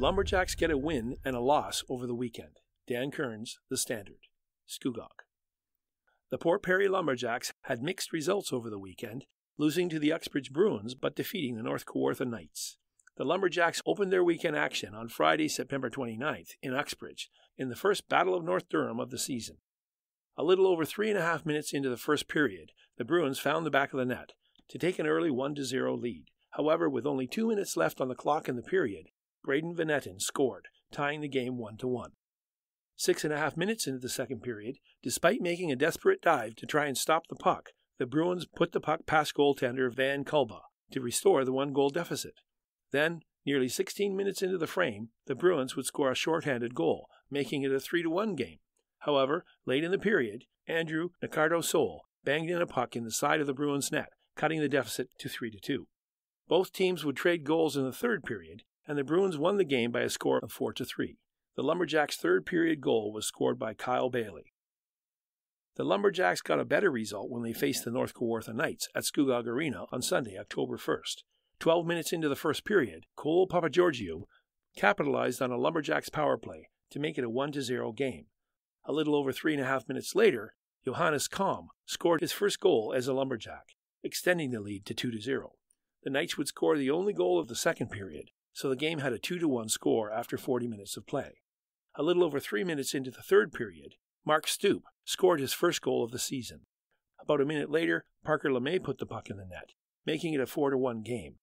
Lumberjacks get a win and a loss over the weekend. Dan Kearns, the Standard, Scugog. The Port Perry Lumberjacks had mixed results over the weekend, losing to the Uxbridge Bruins but defeating the North Kawartha Knights. The Lumberjacks opened their weekend action on Friday, September 29th in Uxbridge in the first Battle of North Durham of the season. A little over 3.5 minutes into the first period, the Bruins found the back of the net to take an early 1-0 lead. However, with only 2 minutes left on the clock in the period, Brayden Vanettin scored, tying the game 1-1. 6.5 minutes into the second period, despite making a desperate dive to try and stop the puck, the Bruins put the puck past goaltender Van Kulba to restore the one-goal deficit. Then, nearly 16 minutes into the frame, the Bruins would score a shorthanded goal, making it a 3-1 game. However, late in the period, Andrew Nicardo-Sole banged in a puck in the side of the Bruins' net, cutting the deficit to 3-2. Both teams would trade goals in the third period, and the Bruins won the game by a score of 4-3. The Lumberjacks' third-period goal was scored by Kyle Bailey. The Lumberjacks got a better result when they faced the North Kawartha Knights at Scugog Arena on Sunday, October 1st. 12 minutes into the first period, Cole Papagiorgio capitalized on a Lumberjacks power play to make it a 1-0 game. A little over 3.5 minutes later, Johannes Kamm scored his first goal as a Lumberjack, extending the lead to 2-0. The Knights would score the only goal of the second period, so the game had a 2-1 score after 40 minutes of play. A little over 3 minutes into the third period, Mark Stoop scored his first goal of the season. About a minute later, Parker LeMay put the puck in the net, making it a 4-1 game.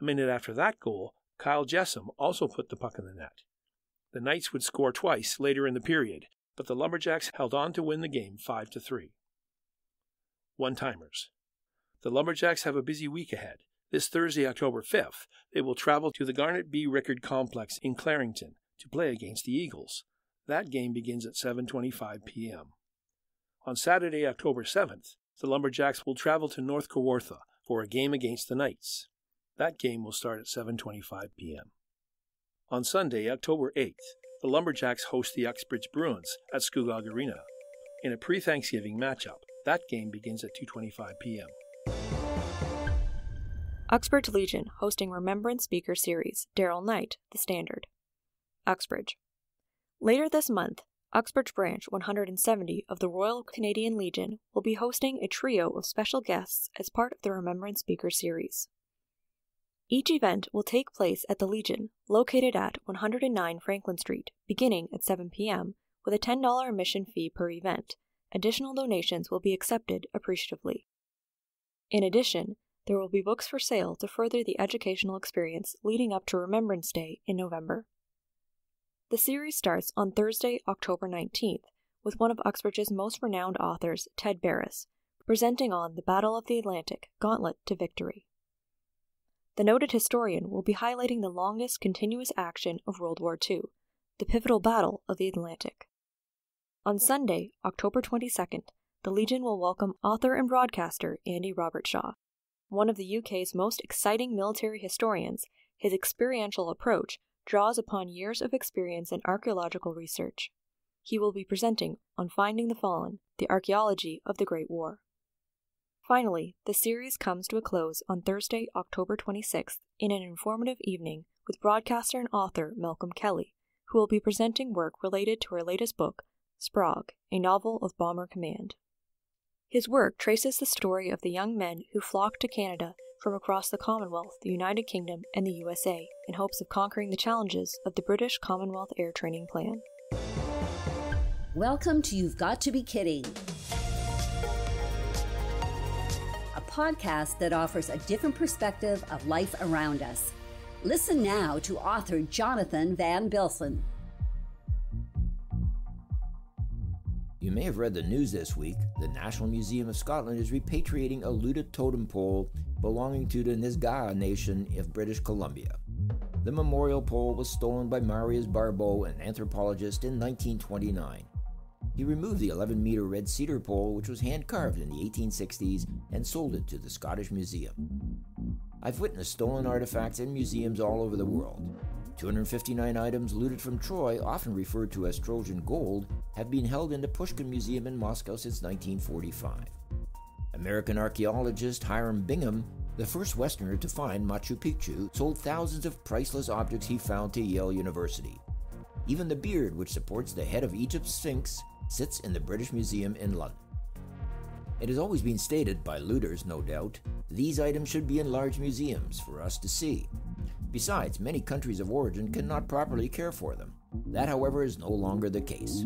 A minute after that goal, Kyle Jessam also put the puck in the net. The Knights would score twice later in the period, but the Lumberjacks held on to win the game 5-3. One-timers. The Lumberjacks have a busy week ahead. This Thursday, October 5th, they will travel to the Garnet B. Rickard Complex in Clarington to play against the Eagles. That game begins at 7:25 p.m. On Saturday, October 7th, the Lumberjacks will travel to North Kawartha for a game against the Knights. That game will start at 7:25 p.m. On Sunday, October 8th, the Lumberjacks host the Uxbridge Bruins at Scugog Arena in a pre-Thanksgiving matchup. That game begins at 2:25 p.m. Uxbridge Legion hosting Remembrance Speaker Series, Daryl Knight, The Standard. Uxbridge. Later this month, Uxbridge Branch 170 of the Royal Canadian Legion will be hosting a trio of special guests as part of the Remembrance Speaker Series. Each event will take place at the Legion, located at 109 Franklin Street, beginning at 7 p.m., with a $10 admission fee per event. Additional donations will be accepted appreciatively. In addition, there will be books for sale to further the educational experience leading up to Remembrance Day in November. The series starts on Thursday, October 19th, with one of Uxbridge's most renowned authors, Ted Barris, presenting on The Battle of the Atlantic, Gauntlet to Victory. The noted historian will be highlighting the longest continuous action of World War II, the pivotal battle of the Atlantic. On Sunday, October 22nd, the Legion will welcome author and broadcaster Andy Robertshaw. One of the UK's most exciting military historians, his experiential approach draws upon years of experience in archaeological research. He will be presenting on Finding the Fallen, the archaeology of the Great War. Finally, the series comes to a close on Thursday, October 26th in an informative evening with broadcaster and author Malcolm Kelly, who will be presenting work related to her latest book, Sprague, a novel of Bomber Command. His work traces the story of the young men who flocked to Canada from across the Commonwealth, the United Kingdom, and the USA in hopes of conquering the challenges of the British Commonwealth Air Training Plan. Welcome to You've Got to Be Kidding, a podcast that offers a different perspective of life around us. Listen now to author Jonathan Van Bilsen. You may have read the news this week. The National Museum of Scotland is repatriating a looted totem pole belonging to the Nisga'a Nation of British Columbia. The memorial pole was stolen by Marius Barbeau, an anthropologist, in 1929. He removed the 11-meter red cedar pole, which was hand-carved in the 1860s, and sold it to the Scottish Museum. I've witnessed stolen artifacts in museums all over the world. 259 items looted from Troy, often referred to as Trojan gold, have been held in the Pushkin Museum in Moscow since 1945. American archaeologist Hiram Bingham The first Westerner to find Machu Picchu, sold thousands of priceless objects he found to Yale University. Even the beard which supports the head of Egypt's Sphinx sits in the British Museum in London. It has always been stated, by looters no doubt, these items should be in large museums for us to see. Besides, many countries of origin cannot properly care for them. That, however, is no longer the case.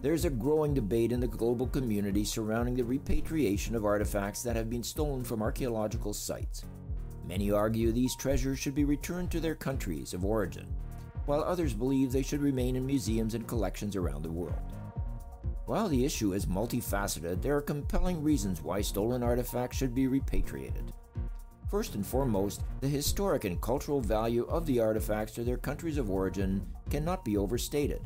There is a growing debate in the global community surrounding the repatriation of artifacts that have been stolen from archaeological sites. Many argue these treasures should be returned to their countries of origin, while others believe they should remain in museums and collections around the world. While the issue is multifaceted, there are compelling reasons why stolen artifacts should be repatriated. First and foremost, the historic and cultural value of the artifacts to their countries of origin cannot be overstated.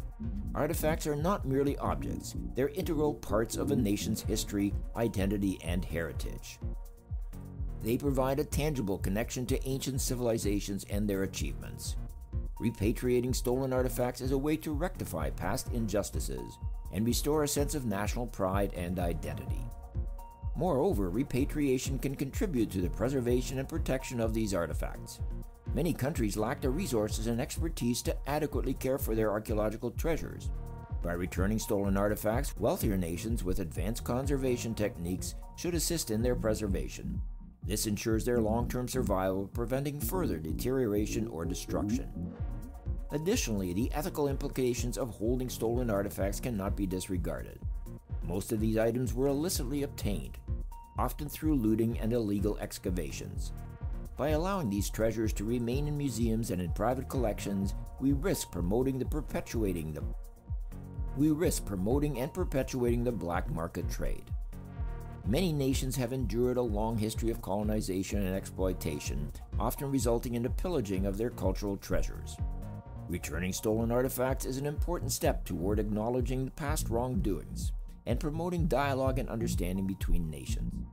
Artifacts are not merely objects, they're integral parts of a nation's history, identity, and heritage. They provide a tangible connection to ancient civilizations and their achievements. Repatriating stolen artifacts is a way to rectify past injustices and restore a sense of national pride and identity. Moreover, repatriation can contribute to the preservation and protection of these artifacts. Many countries lack the resources and expertise to adequately care for their archaeological treasures. By returning stolen artifacts, wealthier nations with advanced conservation techniques should assist in their preservation. This ensures their long-term survival, preventing further deterioration or destruction. Additionally, the ethical implications of holding stolen artifacts cannot be disregarded. Most of these items were illicitly obtained, often through looting and illegal excavations. By allowing these treasures to remain in museums and in private collections, we risk promoting and perpetuating the black market trade. Many nations have endured a long history of colonization and exploitation, often resulting in the pillaging of their cultural treasures. Returning stolen artifacts is an important step toward acknowledging the past wrongdoings and promoting dialogue and understanding between nations.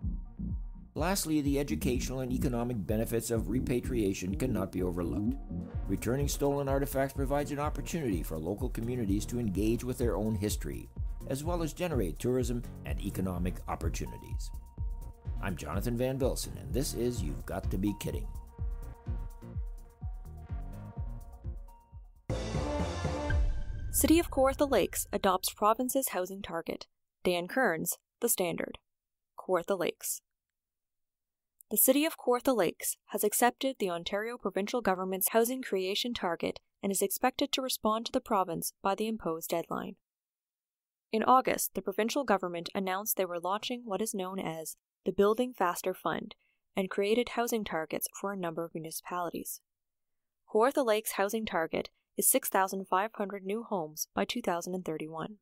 Lastly, the educational and economic benefits of repatriation cannot be overlooked. Returning stolen artifacts provides an opportunity for local communities to engage with their own history, as well as generate tourism and economic opportunities. I'm Jonathan Van Bilsen, and this is You've Got to Be Kidding. City of Kawartha Lakes adopts province's housing target. Dan Kearns, The Standard. Kawartha Lakes. The City of Kawartha Lakes has accepted the Ontario provincial government's housing creation target and is expected to respond to the province by the imposed deadline. In August, the provincial government announced they were launching what is known as the Building Faster Fund and created housing targets for a number of municipalities. Kawartha Lakes' housing target is 6,500 new homes by 2031.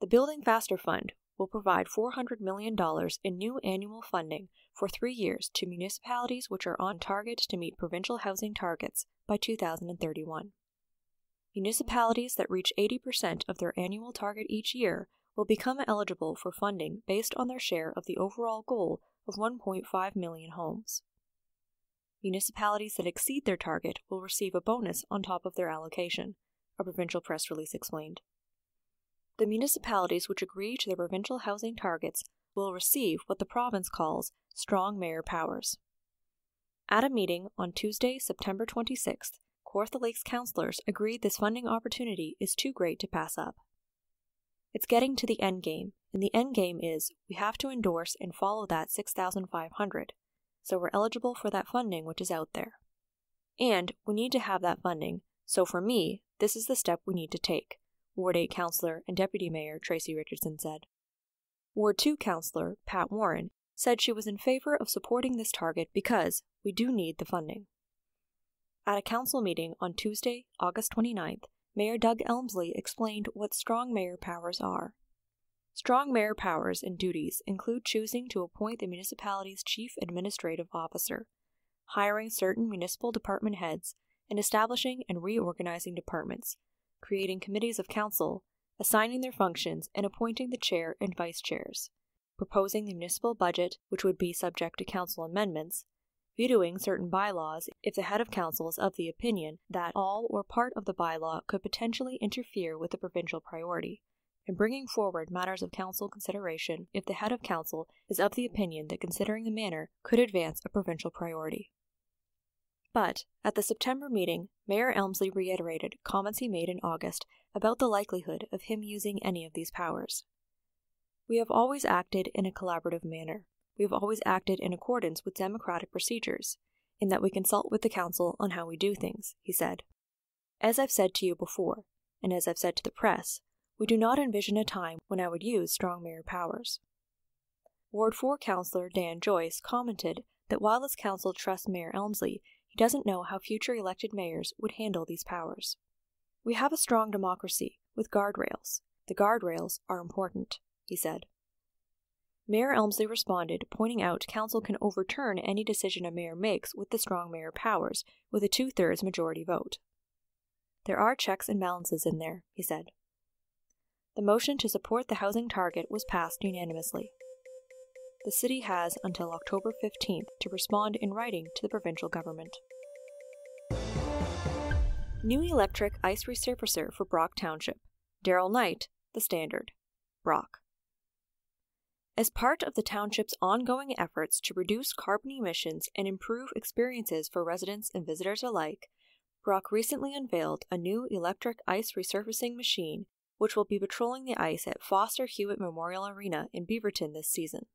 The Building Faster Fund will provide $400 million in new annual funding for 3 years to municipalities which are on target to meet provincial housing targets by 2031. Municipalities that reach 80% of their annual target each year will become eligible for funding based on their share of the overall goal of 1.5 million homes. Municipalities that exceed their target will receive a bonus on top of their allocation, a provincial press release explained. The municipalities which agree to their provincial housing targets will receive what the province calls strong mayor powers. At a meeting on Tuesday, September 26th, Kawartha Lakes councillors agreed this funding opportunity is too great to pass up. It's getting to the end game, and the end game is we have to endorse and follow that 6,500. So we're eligible for that funding which is out there. And we need to have that funding, so for me, this is the step we need to take, Ward 8 Councillor and Deputy Mayor Tracy Richardson said. Ward 2 Councillor Pat Warren said she was in favour of supporting this target because we do need the funding. At a council meeting on Tuesday, August 29th, Mayor Doug Elmslie explained what strong mayor powers are. Strong mayor powers and duties include choosing to appoint the municipality's chief administrative officer, hiring certain municipal department heads, and establishing and reorganizing departments, creating committees of council, assigning their functions, and appointing the chair and vice chairs, proposing the municipal budget, which would be subject to council amendments, vetoing certain bylaws if the head of council is of the opinion that all or part of the bylaw could potentially interfere with the provincial priority, in bringing forward matters of council consideration if the head of council is of the opinion that considering the manner could advance a provincial priority. But, at the September meeting, Mayor Elmslie reiterated comments he made in August about the likelihood of him using any of these powers. We have always acted in a collaborative manner. We have always acted in accordance with democratic procedures, in that we consult with the council on how we do things, he said. As I've said to you before, and as I've said to the press, we do not envision a time when I would use strong mayor powers. Ward 4 councillor Dan Joyce commented that while his council trusts Mayor Elmslie, he doesn't know how future elected mayors would handle these powers. We have a strong democracy, with guardrails. The guardrails are important, he said. Mayor Elmslie responded, pointing out council can overturn any decision a mayor makes with the strong mayor powers, with a 2/3 majority vote. There are checks and balances in there, he said. The motion to support the housing target was passed unanimously. The city has until October 15th to respond in writing to the provincial government. New electric ice resurfacer for Brock Township. Daryl Knight, the Standard. Brock. As part of the township's ongoing efforts to reduce carbon emissions and improve experiences for residents and visitors alike, Brock recently unveiled a new electric ice resurfacing machine which will be patrolling the ice at Foster Hewitt Memorial Arena in Beaverton this season.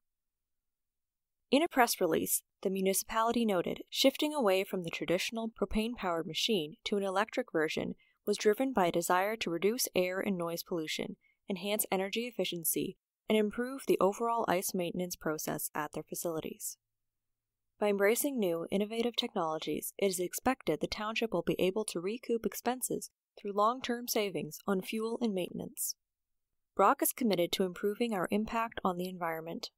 In a press release, the municipality noted shifting away from the traditional propane-powered machine to an electric version was driven by a desire to reduce air and noise pollution, enhance energy efficiency, and improve the overall ice maintenance process at their facilities. By embracing new, innovative technologies, it is expected the township will be able to recoup expenses through long-term savings on fuel and maintenance. Brock is committed to improving our impact on the environment.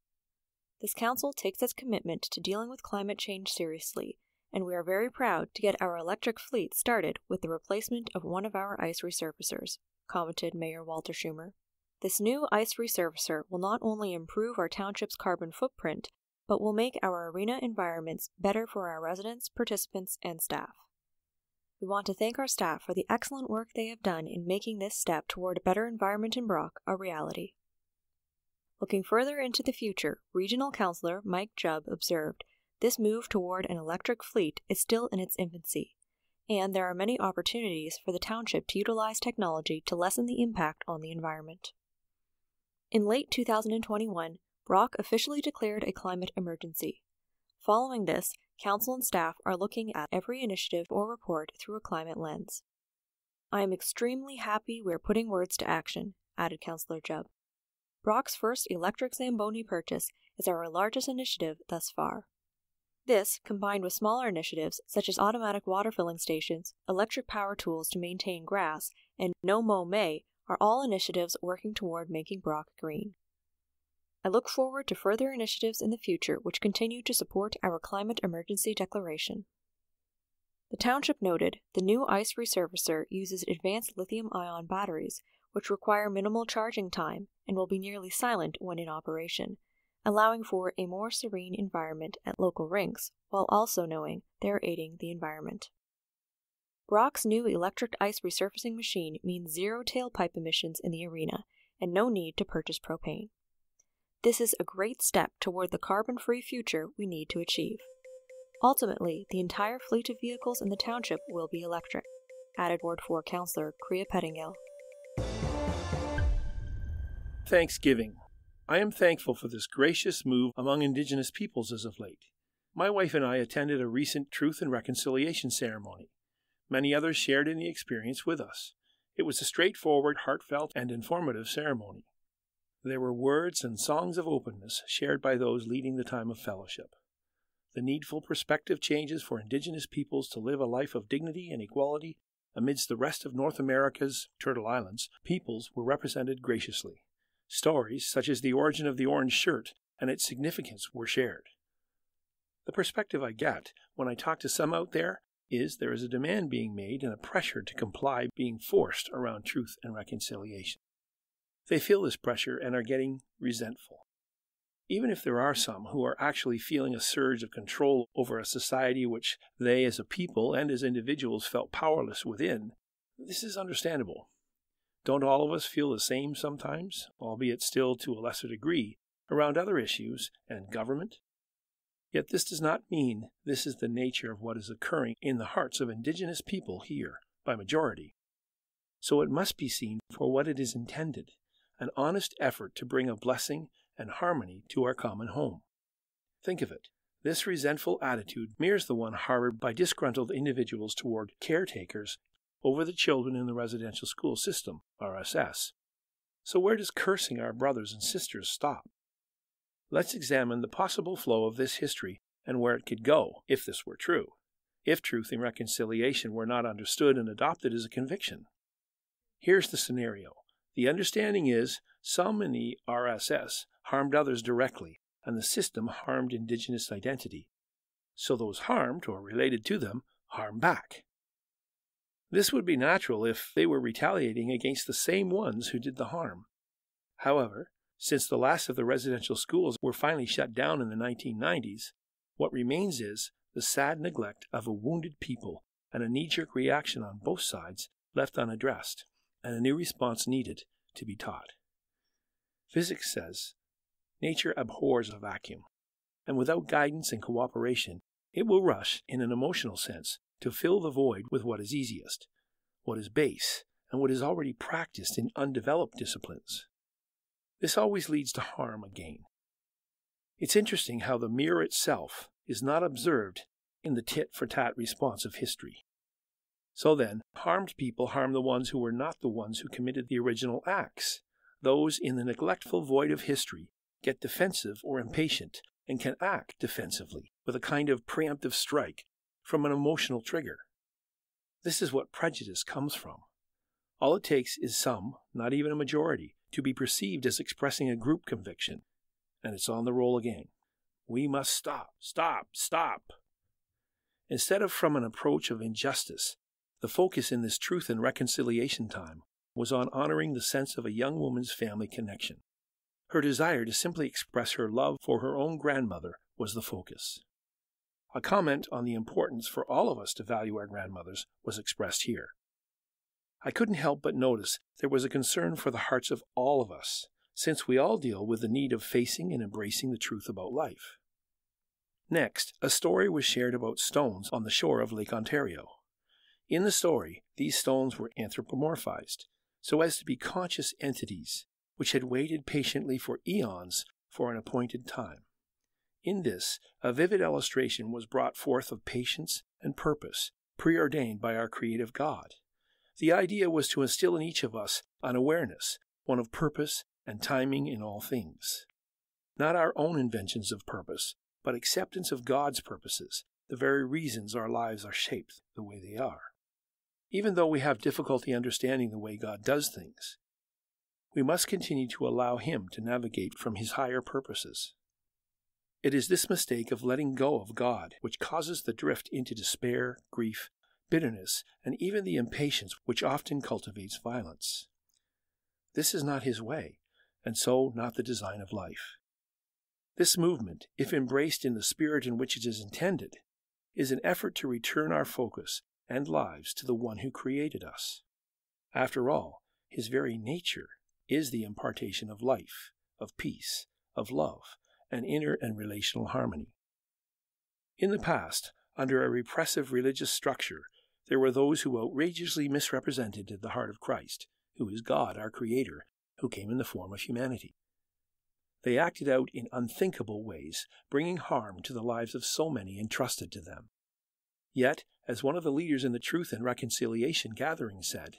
This council takes its commitment to dealing with climate change seriously, and we are very proud to get our electric fleet started with the replacement of one of our ice resurfacers, commented Mayor Walter Schumer. This new ice resurfacer will not only improve our township's carbon footprint, but will make our arena environments better for our residents, participants, and staff. We want to thank our staff for the excellent work they have done in making this step toward a better environment in Brock a reality. Looking further into the future, Regional Councillor Mike Jubb observed, this move toward an electric fleet is still in its infancy, and there are many opportunities for the township to utilize technology to lessen the impact on the environment. In late 2021, Brock officially declared a climate emergency. Following this, council and staff are looking at every initiative or report through a climate lens. I am extremely happy we are putting words to action, added Councillor Jubb. Brock's first electric Zamboni purchase is our largest initiative thus far. This, combined with smaller initiatives such as automatic water filling stations, electric power tools to maintain grass, and No Mow May, are all initiatives working toward making Brock green. I look forward to further initiatives in the future which continue to support our climate emergency declaration. The township noted the new ice resurfacer uses advanced lithium-ion batteries, which require minimal charging time and will be nearly silent when in operation, allowing for a more serene environment at local rinks, while also knowing they are aiding the environment. Brock's new electric ice resurfacing machine means zero tailpipe emissions in the arena and no need to purchase propane. This is a great step toward the carbon-free future we need to achieve. Ultimately, the entire fleet of vehicles in the township will be electric, added Ward 4 Councillor Kriya Pettingill. Thanksgiving. I am thankful for this gracious move among Indigenous peoples as of late. My wife and I attended a recent Truth and Reconciliation ceremony. Many others shared in the experience with us. It was a straightforward, heartfelt, and informative ceremony. There were words and songs of openness shared by those leading the time of fellowship. The needful perspective changes for Indigenous peoples to live a life of dignity and equality amidst the rest of North America's Turtle Islands peoples were represented graciously. Stories such as the origin of the orange shirt and its significance were shared. The perspective I get when I talk to some out there is a demand being made and a pressure to comply being forced around truth and reconciliation. They feel this pressure and are getting resentful. Even if there are some who are actually feeling a surge of control over a society which they as a people and as individuals felt powerless within, this is understandable. Don't all of us feel the same sometimes, albeit still to a lesser degree, around other issues and government? Yet this does not mean this is the nature of what is occurring in the hearts of indigenous people here, by majority. So it must be seen for what it is intended, an honest effort to bring a blessing and harmony to our common home. Think of it. This resentful attitude mirrors the one harbored by disgruntled individuals toward caretakers over the children in the residential school system, RSS. So where does cursing our brothers and sisters stop? Let's examine the possible flow of this history and where it could go, if this were true, if truth and reconciliation were not understood and adopted as a conviction. Here's the scenario. The understanding is some in the RSS harmed others directly, and the system harmed indigenous identity. So those harmed, or related to them, harm back. This would be natural if they were retaliating against the same ones who did the harm. However, since the last of the residential schools were finally shut down in the 1990s, what remains is the sad neglect of a wounded people and a knee-jerk reaction on both sides left unaddressed, and a new response needed to be taught. Physics says, nature abhors a vacuum, and without guidance and cooperation, it will rush, in an emotional sense, to fill the void with what is easiest, what is base, and what is already practiced in undeveloped disciplines. This always leads to harm again. It's interesting how the mirror itself is not observed in the tit-for-tat response of history. So then, harmed people harm the ones who were not the ones who committed the original acts. Those in the neglectful void of history get defensive or impatient and can act defensively with a kind of preemptive strike from an emotional trigger. This is what prejudice comes from. All it takes is some, not even a majority, to be perceived as expressing a group conviction, and it's on the roll again. We must stop. Instead of from an approach of injustice, the focus in this truth and reconciliation time was on honoring the sense of a young woman's family connection. Her desire to simply express her love for her own grandmother was the focus. A comment on the importance for all of us to value our grandmothers was expressed here. I couldn't help but notice there was a concern for the hearts of all of us, since we all deal with the need of facing and embracing the truth about life. Next, a story was shared about stones on the shore of Lake Ontario. In the story, these stones were anthropomorphized, so as to be conscious entities, which had waited patiently for eons for an appointed time. In this, a vivid illustration was brought forth of patience and purpose, preordained by our creative God. The idea was to instill in each of us an awareness, one of purpose and timing in all things. Not our own inventions of purpose, but acceptance of God's purposes, the very reasons our lives are shaped the way they are. Even though we have difficulty understanding the way God does things, we must continue to allow Him to navigate from His higher purposes. It is this mistake of letting go of God which causes the drift into despair, grief, bitterness, and even the impatience which often cultivates violence. This is not His way, and so not the design of life. This movement, if embraced in the spirit in which it is intended, is an effort to return our focus and lives to the One who created us. After all, His very nature is the impartation of life, of peace, of love, and inner and relational harmony. In the past, under a repressive religious structure, there were those who outrageously misrepresented the heart of Christ, who is God, our Creator, who came in the form of humanity. They acted out in unthinkable ways, bringing harm to the lives of so many entrusted to them. Yet, as one of the leaders in the Truth and Reconciliation gathering said,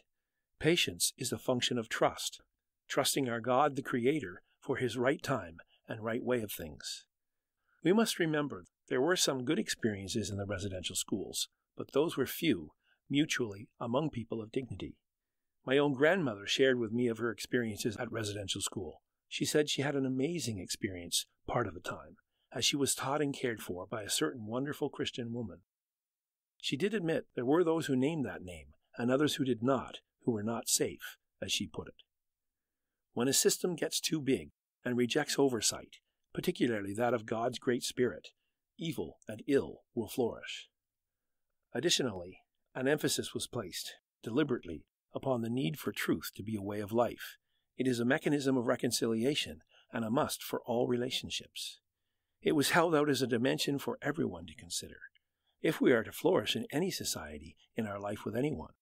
"Patience is a function of trust, trusting our God the Creator for His right time and right way of things." We must remember there were some good experiences in the residential schools, but those were few, mutually, among people of dignity. My own grandmother shared with me of her experiences at residential school. She said she had an amazing experience part of the time, as she was taught and cared for by a certain wonderful Christian woman. She did admit there were those who named that name, and others who did not, who were not safe, as she put it. When a system gets too big and rejects oversight, particularly that of God's great spirit, evil and ill will flourish. Additionally, an emphasis was placed, deliberately, upon the need for truth to be a way of life. It is a mechanism of reconciliation and a must for all relationships. It was held out as a dimension for everyone to consider, if we are to flourish in any society in our life with anyone.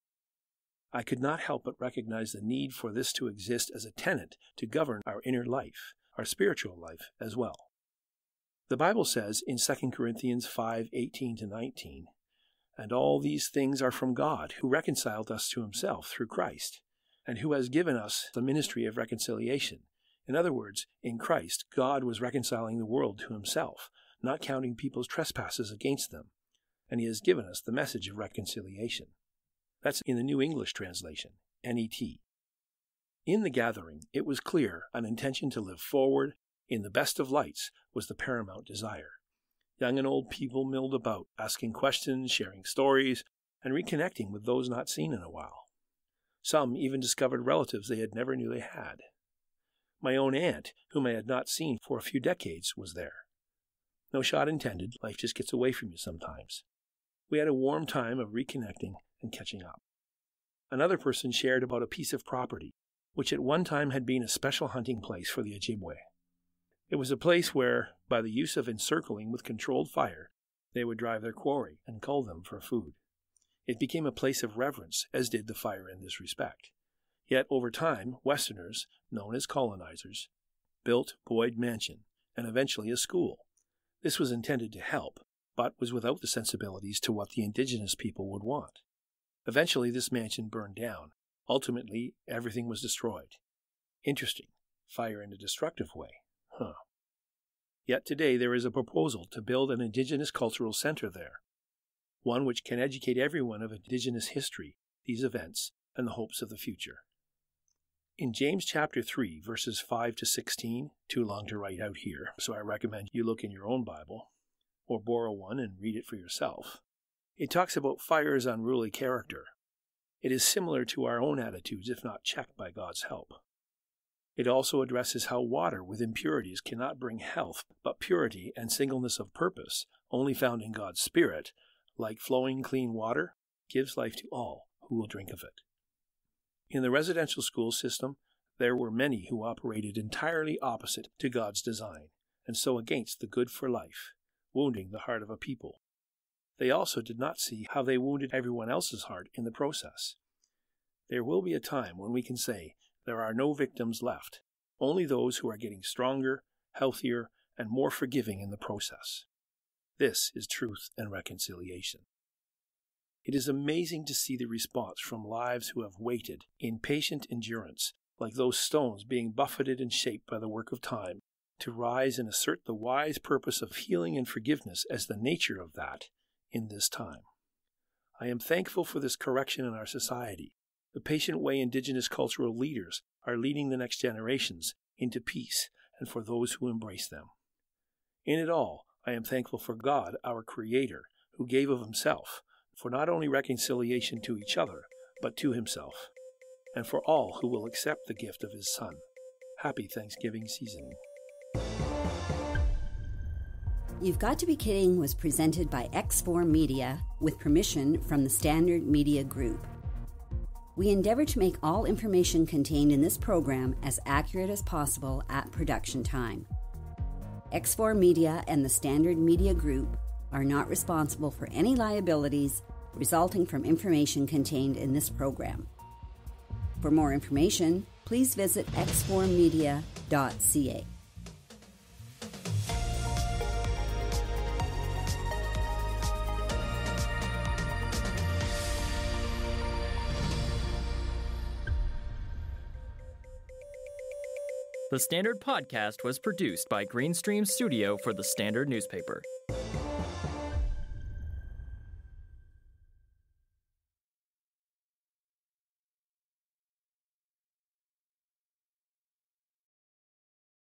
I could not help but recognize the need for this to exist as a tenet to govern our inner life, our spiritual life as well. The Bible says in 2 Corinthians 5:18-19, "And all these things are from God, who reconciled us to himself through Christ, and who has given us the ministry of reconciliation." In other words, in Christ, God was reconciling the world to himself, not counting people's trespasses against them, and he has given us the message of reconciliation. That's in the New English Translation, NET. In the gathering, it was clear an intention to live forward in the best of lights was the paramount desire. Young and old people milled about, asking questions, sharing stories, and reconnecting with those not seen in a while. Some even discovered relatives they had never knew they had. My own aunt, whom I had not seen for a few decades, was there. No shot intended, life just gets away from you sometimes. We had a warm time of reconnecting and catching up. Another person shared about a piece of property, which at one time had been a special hunting place for the Ojibwe. It was a place where, by the use of encircling with controlled fire, they would drive their quarry and cull them for food. It became a place of reverence, as did the fire in this respect. Yet over time, Westerners, known as colonizers, built Boyd Mansion and eventually a school. This was intended to help, but was without the sensibilities to what the indigenous people would want. Eventually, this mansion burned down. Ultimately, everything was destroyed. Interesting. Fire in a destructive way. Huh. Yet today, there is a proposal to build an Indigenous cultural center there, one which can educate everyone of Indigenous history, these events, and the hopes of the future. In James chapter 3, verses 5-16, too long to write out here, so I recommend you look in your own Bible, or borrow one and read it for yourself. It talks about fire's unruly character. It is similar to our own attitudes if not checked by God's help. It also addresses how water with impurities cannot bring health, but purity and singleness of purpose, only found in God's Spirit, like flowing clean water, gives life to all who will drink of it. In the residential school system, there were many who operated entirely opposite to God's design, and so against the good for life, wounding the heart of a people. They also did not see how they wounded everyone else's heart in the process. There will be a time when we can say, there are no victims left, only those who are getting stronger, healthier, and more forgiving in the process. This is truth and reconciliation. It is amazing to see the response from lives who have waited in patient endurance, like those stones being buffeted and shaped by the work of time, to rise and assert the wise purpose of healing and forgiveness as the nature of that in this time. I am thankful for this correction in our society, the patient way Indigenous cultural leaders are leading the next generations into peace and for those who embrace them. In it all, I am thankful for God, our Creator, who gave of himself, for not only reconciliation to each other, but to himself, and for all who will accept the gift of his Son. Happy Thanksgiving season. You've Got to Be Kidding was presented by Xform Media with permission from the Standard Media Group. We endeavor to make all information contained in this program as accurate as possible at production time. Xform Media and the Standard Media Group are not responsible for any liabilities resulting from information contained in this program. For more information, please visit xformmedia.ca. The Standard Podcast was produced by Greenstream Studio for The Standard Newspaper.